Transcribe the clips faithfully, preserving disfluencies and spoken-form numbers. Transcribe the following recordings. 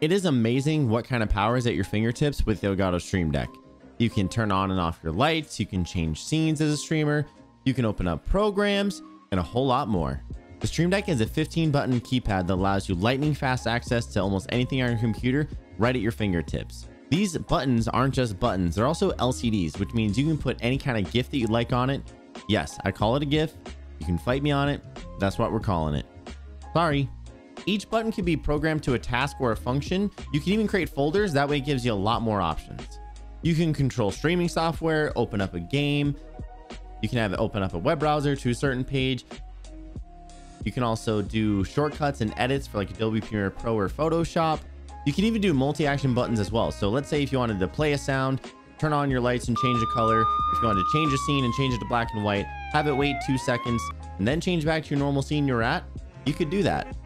It is amazing what kind of power is at your fingertips with the Elgato Stream Deck. You can turn on and off your lights, you can change scenes as a streamer, you can open up programs, and a whole lot more. The Stream Deck is a fifteen button keypad that allows you lightning fast access to almost anything on your computer right at your fingertips. These buttons aren't just buttons, they're also L C Ds, which means you can put any kind of GIF that you'd like on it. Yes, I call it a GIF. You can fight me on it. That's what we're calling it. Sorry. Each button can be programmed to a task or a function. You can even create folders. That way it gives you a lot more options. You can control streaming software, open up a game. You can have it open up a web browser to a certain page. You can also do shortcuts and edits for like Adobe Premiere Pro or Photoshop. You can even do multi-action buttons as well. So let's say if you wanted to play a sound, turn on your lights and change the color. If you wanted to change a scene and change it to black and white, have it wait two seconds and then change back to your normal scene you're at, you could do that.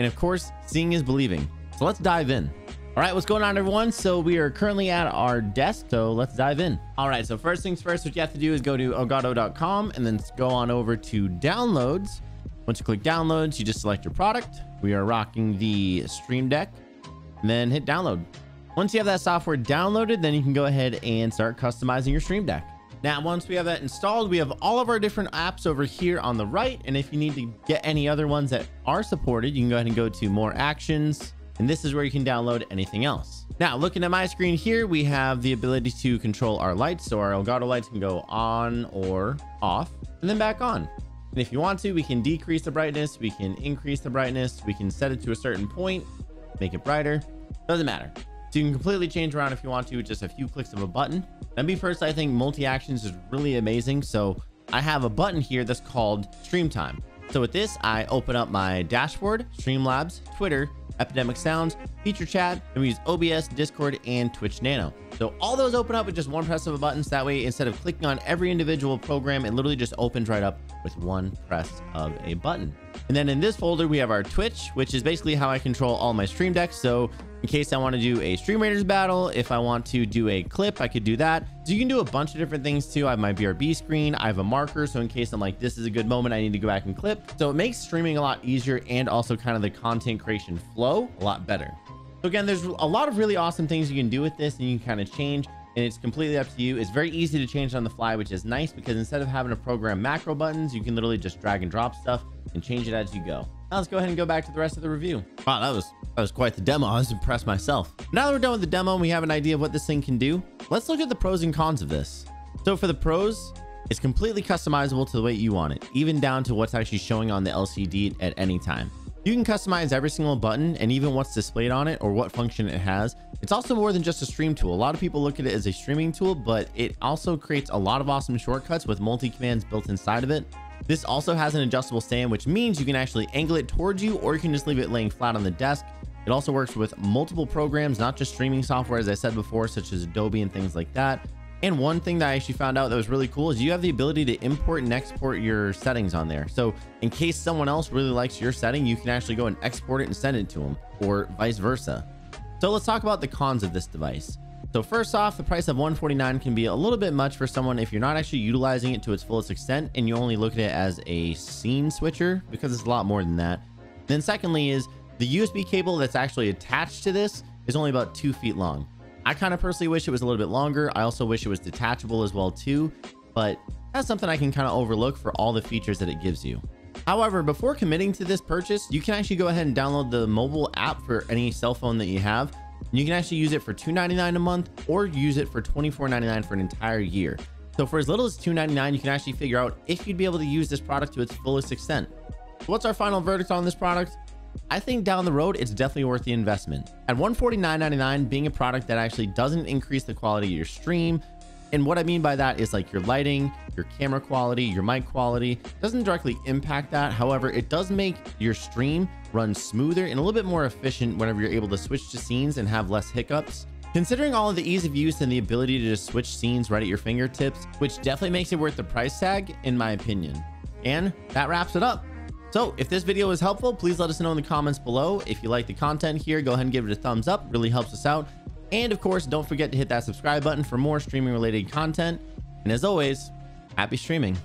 And of course, seeing is believing. So let's dive in. All right, what's going on, everyone? So we are currently at our desk, so let's dive in. All right, so first things first, what you have to do is go to elgato dot com and then go on over to downloads. Once you click downloads, you just select your product. We are rocking the Stream Deck and then hit download. Once you have that software downloaded, then you can go ahead and start customizing your Stream Deck. Now, once we have that installed, we have all of our different apps over here on the right. And if you need to get any other ones that are supported, you can go ahead and go to more actions. And this is where you can download anything else. Now, looking at my screen here, we have the ability to control our lights. So our Elgato lights can go on or off and then back on. And if you want to, we can decrease the brightness. We can increase the brightness. We can set it to a certain point, make it brighter. Doesn't matter. So you can completely change around if you want to with just a few clicks of a button. Now, me first, I think multi-actions is really amazing. So I have a button here that's called Stream Time. So with this, I open up my dashboard, Streamlabs, Twitter, Epidemic Sounds, Feature Chat, and we use O B S, Discord, and Twitch Nano. So all those open up with just one press of a button. So that way, instead of clicking on every individual program, it literally just opens right up with one press of a button. And then in this folder, we have our Twitch, which is basically how I control all my Stream Decks. So in case I want to do a Stream Raiders battle, if I want to do a clip, I could do that. So you can do a bunch of different things too. I have my B R B screen, I have a marker. So in case I'm like, this is a good moment, I need to go back and clip. So it makes streaming a lot easier and also kind of the content creation flow a lot better. So again, there's a lot of really awesome things you can do with this and you can kind of change and it's completely up to you. It's very easy to change on the fly, which is nice because instead of having to program macro buttons, you can literally just drag and drop stuff and change it as you go. Now let's go ahead and go back to the rest of the review. Wow, that was that was quite the demo. I was impressed myself. Now that we're done with the demo and we have an idea of what this thing can do, let's look at the pros and cons of this. So for the pros, it's completely customizable to the way you want it, even down to what's actually showing on the L C D at any time. You can customize every single button and even what's displayed on it or what function it has. It's also more than just a stream tool. A lot of people look at it as a streaming tool, but it also creates a lot of awesome shortcuts with multi-commands built inside of it. This also has an adjustable stand, which means you can actually angle it towards you or you can just leave it laying flat on the desk. It also works with multiple programs, not just streaming software, as I said before, such as Adobe and things like that. And one thing that I actually found out that was really cool is you have the ability to import and export your settings on there. So in case someone else really likes your setting, you can actually go and export it and send it to them or vice versa. So let's talk about the cons of this device. So first off, the price of one forty-nine can be a little bit much for someone if you're not actually utilizing it to its fullest extent and you only look at it as a scene switcher because it's a lot more than that. Then secondly is the U S B cable that's actually attached to this is only about two feet long. I kind of personally wish it was a little bit longer. I also wish it was detachable as well too, but that's something I can kind of overlook for all the features that it gives you. However, before committing to this purchase, you can actually go ahead and download the mobile app for any cell phone that you have. You can actually use it for two ninety-nine a month or use it for twenty-four ninety-nine for an entire year. So for as little as two ninety-nine, you can actually figure out if you'd be able to use this product to its fullest extent. So what's our final verdict on this product? I think down the road, it's definitely worth the investment. At one forty-nine ninety-nine, being a product that actually doesn't increase the quality of your stream. And what I mean by that is like your lighting, your camera quality, your mic quality doesn't directly impact that. However, it does make your stream run smoother and a little bit more efficient whenever you're able to switch to scenes and have less hiccups. Considering all of the ease of use and the ability to just switch scenes right at your fingertips, which definitely makes it worth the price tag, in my opinion. And that wraps it up. So if this video was helpful, please let us know in the comments below. If you like the content here, go ahead and give it a thumbs up. It really helps us out. And of course, don't forget to hit that subscribe button for more streaming related content. And as always, happy streaming.